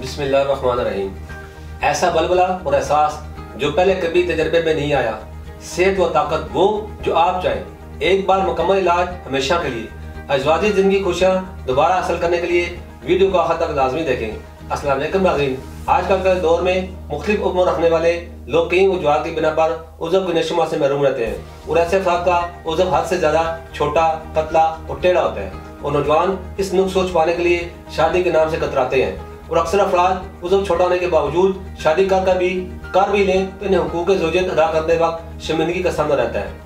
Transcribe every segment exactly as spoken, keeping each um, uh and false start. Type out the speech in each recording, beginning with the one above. बिस्मिल्लाहिर्रहमानिर्रहीम। ऐसा बलबला और एहसास जो पहले कभी तजर्बे में नहीं आया। सेहत व ताकत वो जो आप चाहें। एक बार मुकम्मल इलाज हमेशा के लिए। अजवाजी जिंदगी खुशियाँ दोबारा हासिल करने के लिए वीडियो को आखिर तक लाजमी देखें। अस्सलाम वालेकुम नाज़रीन। आजकल के दौर में मुख्तलिफ उम्र रखने वाले लोग कई वजूहत की बिना पर उज़व की नशोनुमा से महरूम रहते हैं और ऐसे अफराद का उज़व हद से ज़्यादा छोटा, पतला और टेढ़ा होता है और नौजवान इस नुक्स को छुपाने के लिए शादी के नाम से कतराते हैं और अक्सर अफराद उज़व छोटा होने के बावजूद शादी कर कर भी कर भी लें तो इन्हें हुकूक़ ज़ौजियत अदा करते वक्त शर्मिंदगी का सामना रहता है।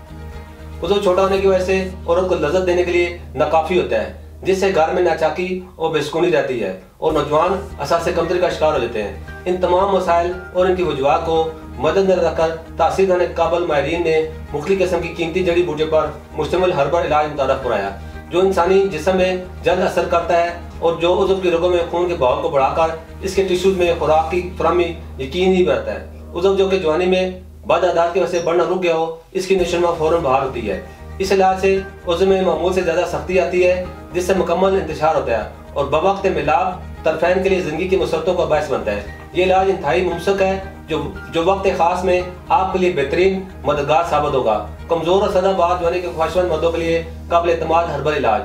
उज़व छोटा होने की वजह से औरत को लज्जत देने के लिए नाकाफी होता है जिससे घर में नाचाकी और बेसुकूनी रहती है और नौजवान असासे कमतरी का शिकार हो जाते हैं। इन तमाम मसाइल और इनकी वजूहात को मद्देनजर रखकर तासीर दाने काबिल माहिरीन ने मुख्तलिफ किस्म की कीमती जड़ी बूटियों पर मुश्तमिल हर्बल इलाज मुतारफ कराया जो इंसानी जिस्म में जल्द असर करता है और जो उज़व के रोगों में खून के बहाव को बढ़ाकर इसके टिश्यूज में खुराक की फराहमी यकीनी बनाता है। उज़व जो कि जवानी में बद आदात की वजह से बढ़ना रुक गया हो, इसकी नशोनुमा फौरन बहाल होती है। इस इलाज से उज़्व में मामूल से ज़्यादा सख्ती आती है जिससे मुकम्मल इंतशार होता है और बवक्त मिलाप तरफैन के लिए ज़िंदगी की मुसीबतों का बायस बनता है। ये इलाज इंतहाई मुमसक है जो जो वक्त ख़ास में आपके लिए बेहतरीन मददगार साबित होगा। कमज़ोर और सदाबाद जवानी के ख्वाहिशमंद मर्दों के लिए काबिल एतमाद हर्बल इलाज।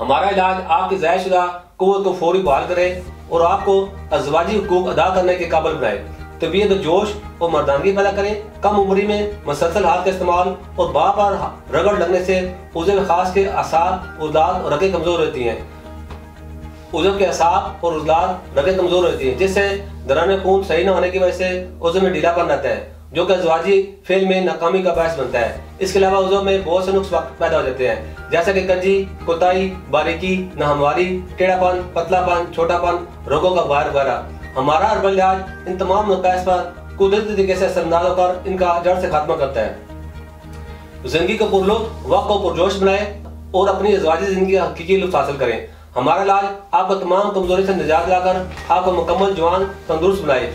हमारा इलाज आपकी ज़ायशुदा क़ुव्वत को फौरी बहाल करे और आपको अज़वाजी हुकूक़ अदा करने के काबिल बनाए। तबीयत तो जोश और मर्दानगी पैदा करें। कम उम्री में मसलसल हाथ का इस्तेमाल और बार बार रगड़ लगने से उज़व खास के असाब, उज़लात और रगें कमजोर रहती हैं। उज़व के असाब और उज़लात रगें कमजोर रहती हैं जिससे दरान खून सही न होने की वजह से उज़व में ढीलापन रहता है जो कि अज़वाजी फेल में नाकामी का बायस बनता है। इसके अलावा उज़व में बहुत से नुक्स पैदा हो जाते हैं जैसे कि कंजी, कोताही, बारीकी, नाहमवारी, टेढ़ापन, पतलापन, छोटापन, रोगों का बार बारा। हमारा हर्बल इलाज इन तमाम नकायस पर कुदरती तरीके से असरअंदाज होकर इनका जड़ से खात्मा करता है। जिंदगी को पुरलुत्फ, वक्त को पुरजोश बनाए और अपनी अज़वाजी जिंदगी का हकीकी लुत्फ हासिल करें। हमारा इलाज आपको तमाम कमजोरी से निजात लाकर आपको मुकम्मल जवान तंदुरुस्त बनाए।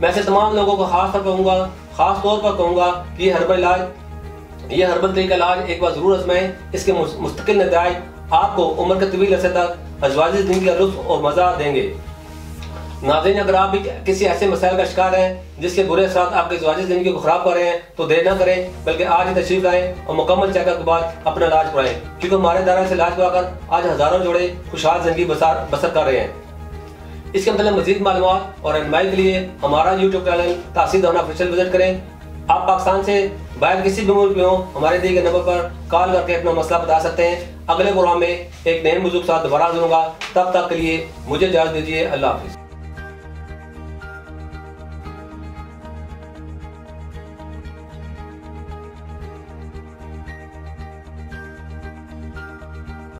मैं ऐसे तमाम लोगों को खास तौर पर कहूँगा खास तौर पर कहूँगा कि ये हर्बल इलाज ये हर्बल तरीका इलाज एक बार ज़रूर आजमाएं। इसके मुस्तकिल नतज आपको उम्र के तवील अरसे तक अज़वाजी जिंदगी का लुत्फ और मज़ा देंगे। नाज़रीन, अगर आप भी किसी ऐसे मसाइल का शिकार हैं जिसके बुरे असरात आपके ज़वाजी ज़िंदगी को ख़राब कर रहे हैं तो देर न करें बल्कि आज ही तशरीफ़ लाएँ और मुकम्मल चेकअप के बाद अपना इलाज कराएँ क्योंकि हमारे दायरे से इलाज कराकर आज हज़ारों जोड़े खुशहाल ज़िंदगी बसर बसर कर रहे हैं। इसके मतलब मज़ीद मालूमात और रहनुमाई के लिए हमारा यूट्यूब चैनल तासीर दवाखना ऑफिशियल विजिट करें। आप पाकिस्तान से बाहर किसी भी मुल्क में हो हमारे दिए गए नंबर पर कॉल करके अपना मसला बता सकते हैं। अगले प्रोग्राम में एक नए मौजूद के साथ दोबारा हाज़िर होगा। तब तक के लिए मुझे इजाज़त दीजिए। अल्लाह हाफ़िज़।